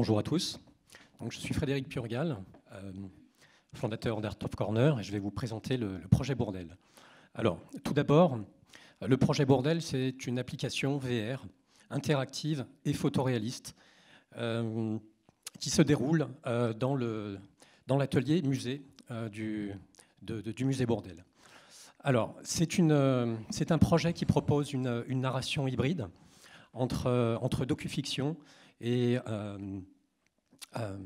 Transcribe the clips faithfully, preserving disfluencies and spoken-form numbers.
Bonjour à tous. Donc, je suis Frédéric Purgal, euh, fondateur d'Art of Corner, et je vais vous présenter le, le projet Bourdelle. Alors, tout d'abord, le projet Bourdelle, c'est une application V R interactive et photoréaliste euh, qui se déroule euh, dans le, dans l'atelier musée euh, du, de, de, du musée Bourdelle. Alors, c'est une, euh, c'est un projet qui propose une, une narration hybride entre, euh, entre docu-fiction et... Euh, euh,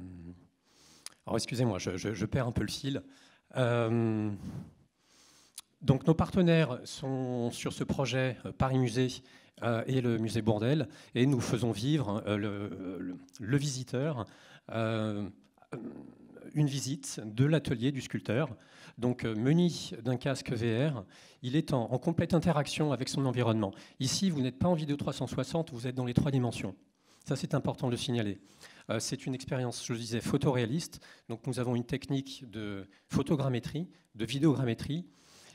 alors, excusez-moi, je, je, je perds un peu le fil. Euh, donc, nos partenaires sont sur ce projet Paris Musée euh, et le musée Bourdelle, et nous faisons vivre euh, le, le, le visiteur... Euh, une visite de l'atelier du sculpteur. Donc muni d'un casque V R, il est en, en complète interaction avec son environnement. Ici, vous n'êtes pas en vidéo trois cent soixante, vous êtes dans les trois dimensions. Ça, c'est important de le signaler. Euh, c'est une expérience, je disais, photoréaliste. Donc nous avons une technique de photogrammétrie, de vidéogrammétrie.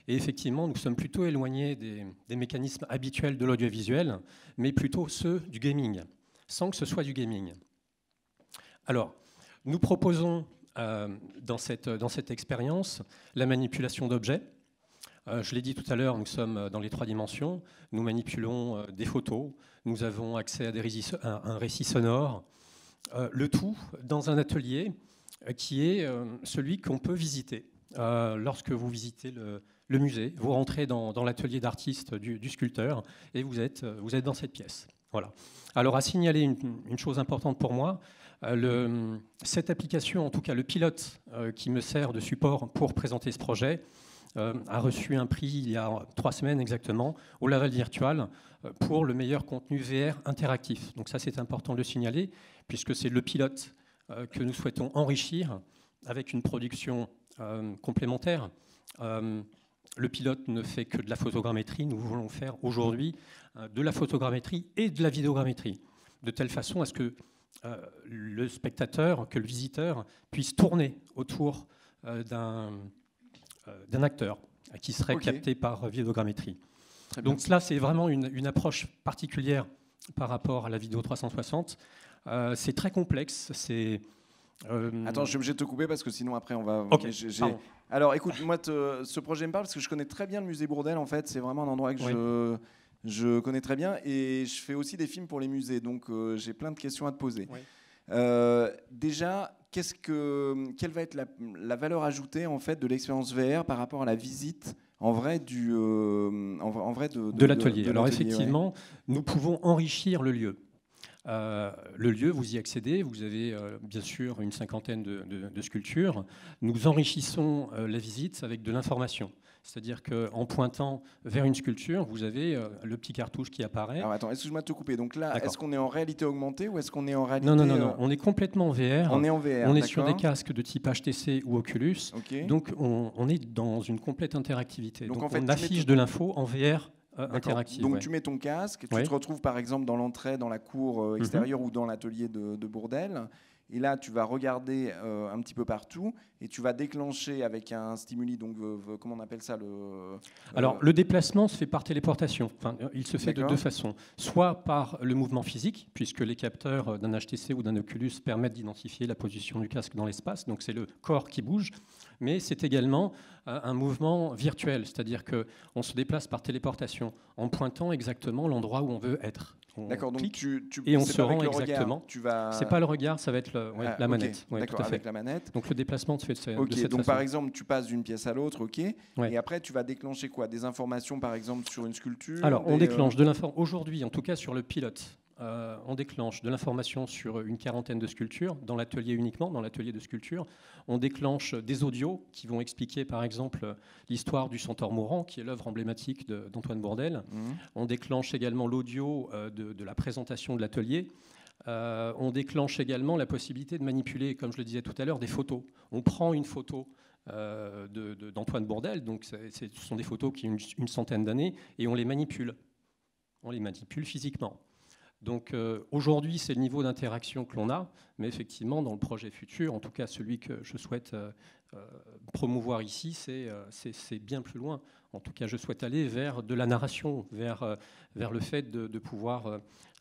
Et effectivement, nous sommes plutôt éloignés des, des mécanismes habituels de l'audiovisuel, mais plutôt ceux du gaming, sans que ce soit du gaming. Alors, nous proposons euh, dans cette, dans cette expérience la manipulation d'objets. Euh, je l'ai dit tout à l'heure, nous sommes dans les trois dimensions. Nous manipulons euh, des photos, nous avons accès à, des récits, à un récit sonore. Euh, le tout dans un atelier euh, qui est euh, celui qu'on peut visiter. Euh, lorsque vous visitez le, le musée, vous rentrez dans, dans l'atelier d'artiste du, du sculpteur et vous êtes, vous êtes dans cette pièce. Voilà. Alors à signaler une, une chose importante pour moi, Le, cette application, en tout cas le pilote euh, qui me sert de support pour présenter ce projet, euh, a reçu un prix il y a trois semaines exactement au Laval Virtual euh, pour le meilleur contenu V R interactif. Donc ça, c'est important de le signaler, puisque c'est le pilote euh, que nous souhaitons enrichir avec une production euh, complémentaire. Euh, le pilote ne fait que de la photogrammétrie. Nous voulons faire aujourd'hui euh, de la photogrammétrie et de la vidéogrammétrie, de telle façon à ce que Euh, le spectateur, que le visiteur puisse tourner autour euh, d'un euh, d'un acteur qui serait okay. capté par euh, vidéogrammétrie. Donc cela, c'est vraiment une, une approche particulière par rapport à la vidéo trois cent soixante. Euh, c'est très complexe, c'est... Euh... Attends, je suis obligé de te couper parce que sinon après on va... Okay. J'ai, j'ai... Alors écoute, moi te... ce projet me parle parce que je connais très bien le musée Bourdelle en fait, c'est vraiment un endroit que oui. je... Je connais très bien et je fais aussi des films pour les musées, donc euh, j'ai plein de questions à te poser. Oui. Euh, déjà, qu'est-ce que, quelle va être la, la valeur ajoutée en fait de l'expérience V R par rapport à la visite en vrai du, euh, en, en vrai de, de, de l'atelier. Alors effectivement, ouais. nous pouvons enrichir le lieu. Euh, le lieu, vous y accédez, vous avez euh, bien sûr une cinquantaine de, de, de sculptures. Nous enrichissons euh, la visite avec de l'information. C'est-à-dire qu'en pointant vers une sculpture, vous avez euh, le petit cartouche qui apparaît. Alors attends, excuse-moi de te couper. Donc là, est-ce qu'on est en réalité augmentée ou est-ce qu'on est en réalité... Non, non, non, euh... non. on est complètement en V R. On est en V R, On est sur des casques de type H T C ou Oculus. Okay. Donc on, on est dans une complète interactivité. Donc, Donc en fait, on affiche de l'info en V R. Interactive, Donc ouais. tu mets ton casque, tu ouais. te retrouves par exemple dans l'entrée, dans la cour extérieure mm-hmm. ou dans l'atelier de, de Bourdelle, et là tu vas regarder euh, un petit peu partout, et tu vas déclencher avec un stimuli, donc euh, comment on appelle ça le, euh, Alors le déplacement se fait par téléportation, enfin, il se fait D'accord. de deux façons, soit par le mouvement physique, puisque les capteurs d'un H T C ou d'un Oculus permettent d'identifier la position du casque dans l'espace, donc c'est le corps qui bouge, mais c'est également euh, un mouvement virtuel, c'est-à-dire qu'on se déplace par téléportation en pointant exactement l'endroit où on veut être. On D'accord, donc tu, tu, et on se rend exactement. Ce vas... n'est pas le regard, ça va être le, ouais, ah, la okay. manette. Ouais, D'accord, tout à fait. Avec la manette. Donc le déplacement se fait de, ce, okay, de cette façon. Donc par exemple, tu passes d'une pièce à l'autre, ok, ouais. et après tu vas déclencher quoi? Des informations par exemple sur une sculpture? Alors on déclenche euh... de l'information, aujourd'hui en tout cas sur le pilote. Euh, on déclenche de l'information sur une quarantaine de sculptures, dans l'atelier uniquement, dans l'atelier de sculpture. On déclenche des audios qui vont expliquer, par exemple, l'histoire du centaure mourant, qui est l'œuvre emblématique de, d'Antoine Bourdelle. Mmh. On déclenche également l'audio euh, de, de la présentation de l'atelier. Euh, on déclenche également la possibilité de manipuler, comme je le disais tout à l'heure, des photos. On prend une photo euh, de, de, d'Antoine Bourdelle, donc c'est, c'est, ce sont des photos qui ont une, une centaine d'années, et on les manipule. On les manipule physiquement. Donc euh, aujourd'hui, c'est le niveau d'interaction que l'on a, mais effectivement, dans le projet futur, en tout cas celui que je souhaite euh, euh, promouvoir ici, c'est, euh, c'est, c'est bien plus loin. En tout cas, je souhaite aller vers de la narration, vers, vers le fait de, de pouvoir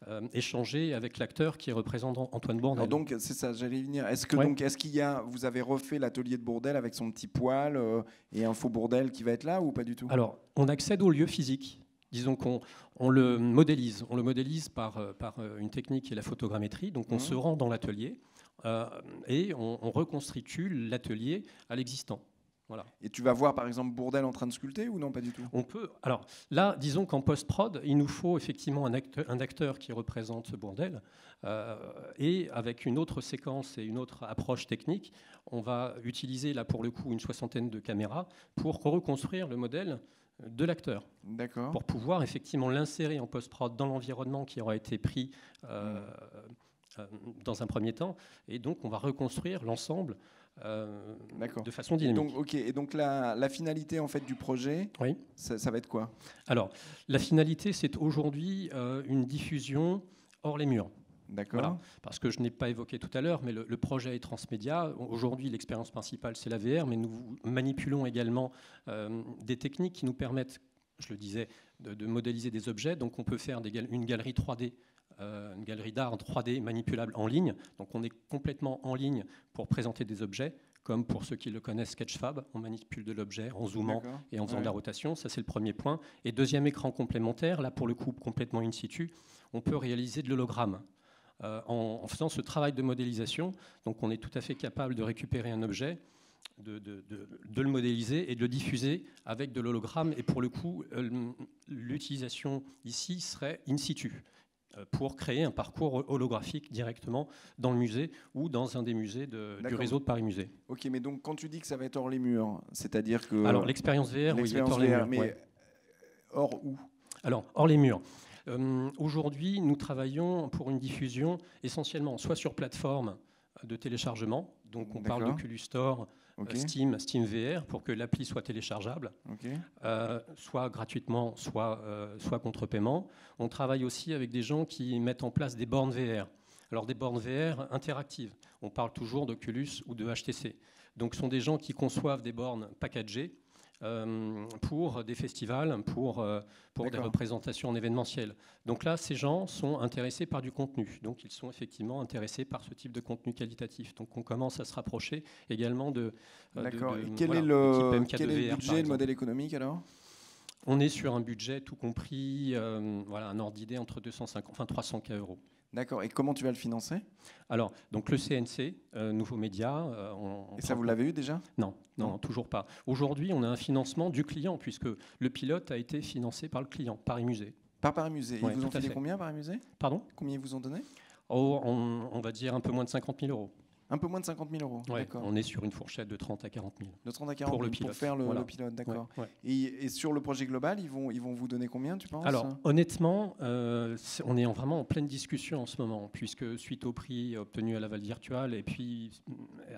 euh, échanger avec l'acteur qui représente Antoine Bourdelle. Alors donc, c'est ça, j'allais venir. Est-ce que ouais. donc, est-ce qu'il y a, vous avez refait l'atelier de Bourdelle avec son petit poêle euh, et un faux Bourdelle qui va être là ou pas du tout? Alors, on accède au lieu physique. Disons qu'on on le modélise. On le modélise par, par une technique qui est la photogrammétrie. Donc, on mmh. se rend dans l'atelier euh, et on, on reconstitue l'atelier à l'existant. Voilà. Et tu vas voir par exemple Bourdelle en train de sculpter ou non, pas du tout? On peut. Alors là, disons qu'en post-prod, il nous faut effectivement un acteur, un acteur qui représente Bourdelle, euh, et avec une autre séquence et une autre approche technique, on va utiliser là pour le coup une soixantaine de caméras pour reconstruire le modèle de l'acteur. D'accord. Pour pouvoir effectivement l'insérer en post-prod dans l'environnement qui aura été pris. Euh, mmh. dans un premier temps, et donc on va reconstruire l'ensemble euh, de façon dynamique. Et donc, okay. et donc la, la finalité en fait, du projet, oui. ça, ça va être quoi? Alors, la finalité, c'est aujourd'hui euh, une diffusion hors les murs. D'accord. Voilà. Parce que je n'ai pas évoqué tout à l'heure, mais le, le projet est transmédia. Aujourd'hui, l'expérience principale, c'est la V R, mais nous manipulons également euh, des techniques qui nous permettent, je le disais, de, de modéliser des objets. Donc on peut faire des gal- une galerie trois D, Euh, une galerie d'art en trois D manipulable en ligne. Donc on est complètement en ligne pour présenter des objets, comme pour ceux qui le connaissent Sketchfab, on manipule de l'objet en zoomant et en faisant ouais. de la rotation. Ça, c'est le premier point. Et deuxième écran complémentaire, là pour le coup complètement in situ, on peut réaliser de l'hologramme. Euh, en, en faisant ce travail de modélisation, donc on est tout à fait capable de récupérer un objet, De, de, de, de le modéliser et de le diffuser avec de l'hologramme. Et pour le coup, euh, l'utilisation ici serait in situ, pour créer un parcours holographique directement dans le musée ou dans un des musées de, du réseau de Paris Musée. Ok, mais donc quand tu dis que ça va être hors les murs, c'est-à-dire que... Alors l'expérience V R, oui, est hors V R, les murs. Mais ouais. hors où? Alors, hors les murs. Euh, aujourd'hui, nous travaillons pour une diffusion essentiellement soit sur plateforme de téléchargement, donc on parle d'Oculus Store, okay. Steam, Steam V R, pour que l'appli soit téléchargeable, okay. euh, soit gratuitement, soit, euh, soit contre paiement. On travaille aussi avec des gens qui mettent en place des bornes V R. Alors des bornes V R interactives, on parle toujours d'Oculus ou de H T C. Donc ce sont des gens qui conçoivent des bornes packagées euh, pour des festivals, pour, euh, pour des représentations en événementiel. Donc là, ces gens sont intéressés par du contenu. Donc ils sont effectivement intéressés par ce type de contenu qualitatif. Donc on commence à se rapprocher également de... Euh, D'accord. Et quel voilà, est le, quel est le budget, le modèle économique alors ? On est sur un budget tout compris, euh, voilà, un ordre d'idée entre deux cent cinquante, enfin trois cents euros. D'accord. Et comment tu vas le financer? Alors, donc le C N C, euh, Nouveaux Médias... Euh, on, on Et ça, vous l'avez eu déjà? Non, non, non, toujours pas. Aujourd'hui, on a un financement du client, puisque le pilote a été financé par le client, Paris Musée. Par Paris Musée. Ils ouais, vous ont donné combien, Paris Musée? Pardon? Combien ils vous ont donné? Oh, on, on va dire un peu moins de cinquante mille euros. Un peu moins de cinquante mille euros. Ouais, on est sur une fourchette de trente à quarante mille. De trente à quarante pour, le pilote. Pour faire le, voilà. le pilote, d'accord. Ouais, ouais. Et, et sur le projet global, ils vont, ils vont vous donner combien, tu penses? Alors, honnêtement, euh, est, on est en, vraiment en pleine discussion en ce moment, puisque suite au prix obtenu à Laval Virtual et puis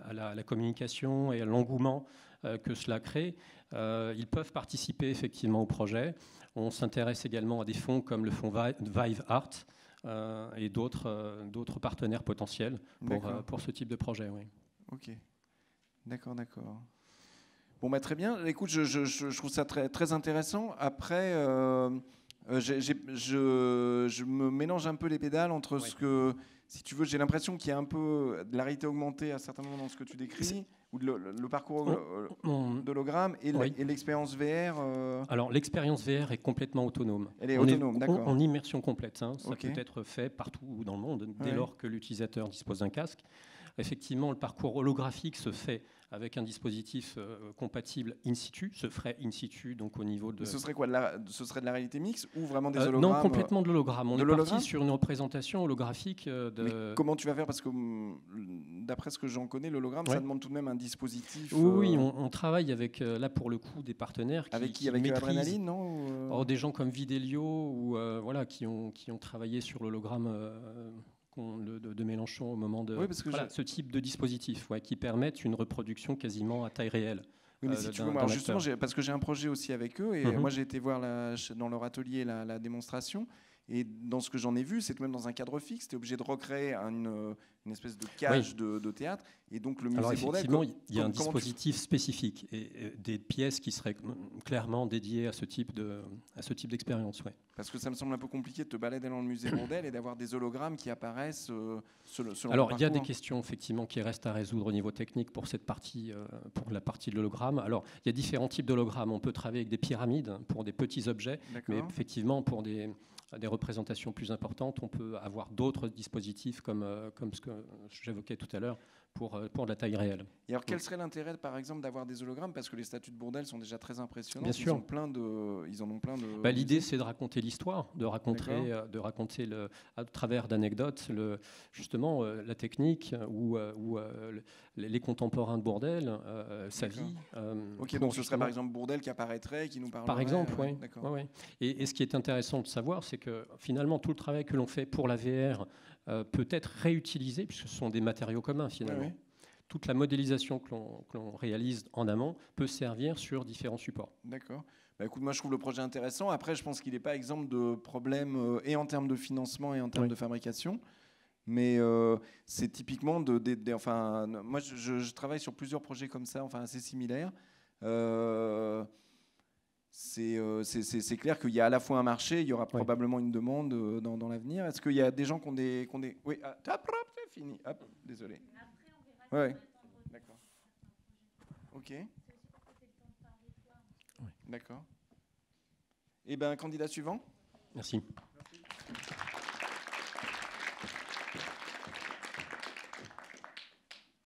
à la, à la communication et à l'engouement euh, que cela crée, euh, ils peuvent participer effectivement au projet. On s'intéresse également à des fonds comme le fonds Vive Art, Euh, et d'autres euh, d'autres partenaires potentiels pour, euh, pour ce type de projet. Oui. Ok, d'accord, d'accord. Bon, bah, très bien. Écoute, je, je, je trouve ça très, très intéressant. Après, euh, j'ai, j'ai, je, je me mélange un peu les pédales entre oui. ce que, si tu veux, j'ai l'impression qu'il y a un peu de la réalité augmentée à certains moments dans ce que tu décris, ou de le, le parcours d'hologramme et oui. l'expérience V R. Euh... Alors l'expérience V R est complètement autonome. Elle est on autonome, d'accord. En immersion complète, hein. ça okay. peut être fait partout dans le monde dès ouais. lors que l'utilisateur dispose d'un casque. Effectivement, le parcours holographique se fait avec un dispositif euh, compatible in situ, se ferait in situ donc au niveau de... Mais ce serait quoi de la, ce serait de la réalité mixte ou vraiment des hologrammes? euh, Non, complètement de l'hologramme. On de est parti sur une représentation holographique de... Mais comment tu vas faire? Parce que d'après ce que j'en connais, l'hologramme, ouais. ça demande tout de même un dispositif... Oui, euh... oui on, on travaille avec, là pour le coup, des partenaires qui Avec qui, qui Avec l'adrénaline, non? Or, des gens comme Videlio ou, euh, voilà, qui, ont, qui ont travaillé sur l'hologramme... Euh, De, de, de Mélenchon au moment de oui, parce que voilà, je... ce type de dispositif ouais, qui permettent une reproduction quasiment à taille réelle. Oui, mais euh, si tu veux, moi, justement, parce que j'ai un projet aussi avec eux et mm-hmm. moi j'ai été voir la, dans leur atelier la, la démonstration Et dans ce que j'en ai vu, c'est que même dans un cadre fixe, tu es obligé de recréer une, une espèce de cage oui. de, de théâtre. Et donc le musée Alors Bourdelle, effectivement, comme, il y a un dispositif tu... spécifique et, et des pièces qui seraient clairement dédiées à ce type de, à ce type d'expérience. Ouais. Parce que ça me semble un peu compliqué de te balader dans le musée Bourdelle et d'avoir des hologrammes qui apparaissent euh, selon, selon Alors il y a des questions effectivement qui restent à résoudre au niveau technique pour cette partie, euh, pour la partie de l'hologramme. Alors il y a différents types d'hologrammes. On peut travailler avec des pyramides pour des petits objets, mais effectivement pour des des représentations plus importantes, on peut avoir d'autres dispositifs comme, euh, comme ce que j'évoquais tout à l'heure pour, euh, pour de la taille réelle. Et alors quel serait l'intérêt par exemple d'avoir des hologrammes, parce que les statues de Bourdelle sont déjà très impressionnantes. Bien sûr. Ils ont plein de, ils en ont plein de... Bah, l'idée c'est de raconter l'histoire, de raconter, euh, de raconter le, à travers d'anecdotes le, justement euh, la technique ou, euh, ou euh, les, les contemporains de Bourdelle, euh, sa vie. Euh, ok, donc ce serait par exemple Bourdelle qui apparaîtrait, qui nous parlerait. Par exemple, euh, oui. Ouais, ouais. et, et ce qui est intéressant de savoir, c'est que finalement tout le travail que l'on fait pour la V R euh, peut être réutilisé, puisque ce sont des matériaux communs finalement. Oui, oui. Toute la modélisation que l'on réalise en amont peut servir sur différents supports. D'accord. Bah, écoute, moi je trouve le projet intéressant. Après, je pense qu'il n'est pas exempt de problèmes euh, et en termes de financement et en termes oui. de fabrication. Mais euh, c'est typiquement de, de, de, enfin, moi je, je travaille sur plusieurs projets comme ça, enfin assez similaires. Euh, C'est euh, clair qu'il y a à la fois un marché, il y aura oui. probablement une demande euh, dans, dans l'avenir. Est-ce qu'il y a des gens qui ont des... Qui ont des... Oui, ah, c'est fini. Hop, désolé. Après, on verra. Ouais. D'accord. Ok. D'accord. Eh bien, candidat suivant. Merci.